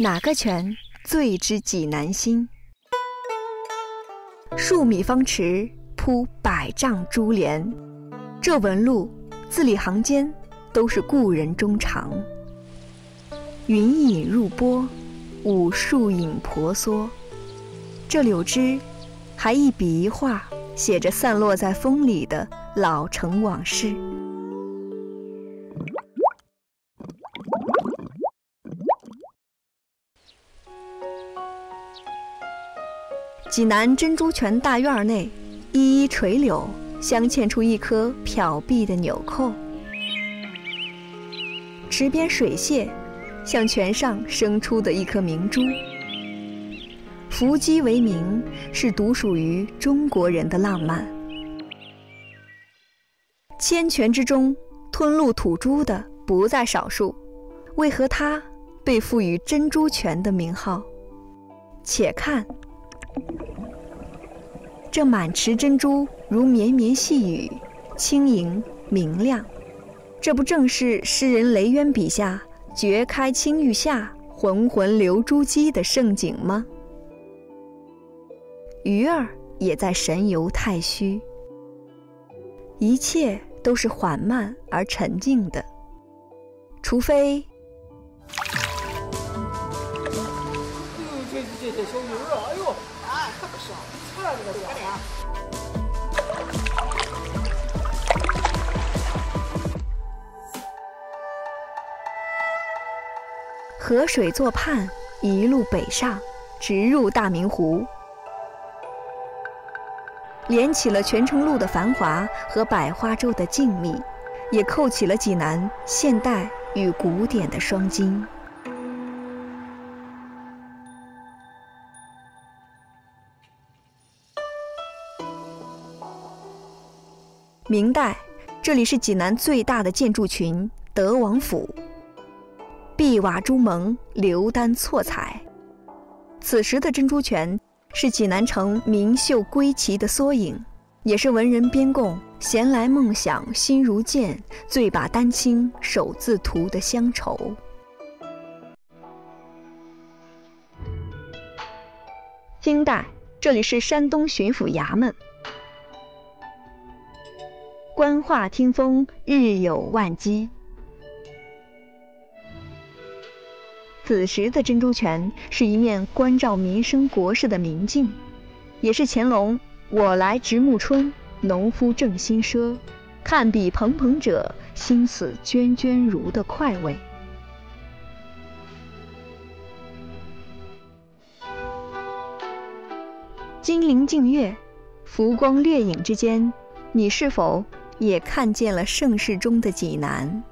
哪个泉最知济南心？数米方池铺百丈珠帘，这纹路字里行间都是故人衷肠。云影入波，舞树影婆娑。这柳枝还一笔一画写着散落在风里的老城往事。 济南珍珠泉大院内，一一垂柳镶嵌出一颗漂碧的纽扣。池边水蟹像泉上生出的一颗明珠。伏击为名，是独属于中国人的浪漫。千泉之中吞露土珠的不在少数，为何它被赋予珍珠泉的名号？且看。 这满池珍珠如绵绵细雨，轻盈明亮。这不正是诗人雷渊笔下“决开青玉下，浑浑流珠玑”的盛景吗？鱼儿也在神游太虚，一切都是缓慢而沉静的，除非……这小鱼儿啊，哎呦！ 河水作畔，一路北上，直入大明湖，连起了泉城路的繁华和百花洲的静谧，也扣起了济南现代与古典的双金。 明代，这里是济南最大的建筑群德王府，碧瓦朱蒙，流丹错彩。此时的珍珠泉是济南城名秀归奇的缩影，也是文人编供“闲来梦想心如箭，醉把丹青手自涂”的乡愁。清代，这里是山东巡抚衙门。 观画听风，日有万机。此时的珍珠泉是一面关照民生国事的明镜，也是乾隆“我来值暮春，农夫正新奢，看彼蓬蓬者，心似涓涓如”的快慰。金陵净月，浮光掠影之间，你是否？ 也看见了盛世中的济南。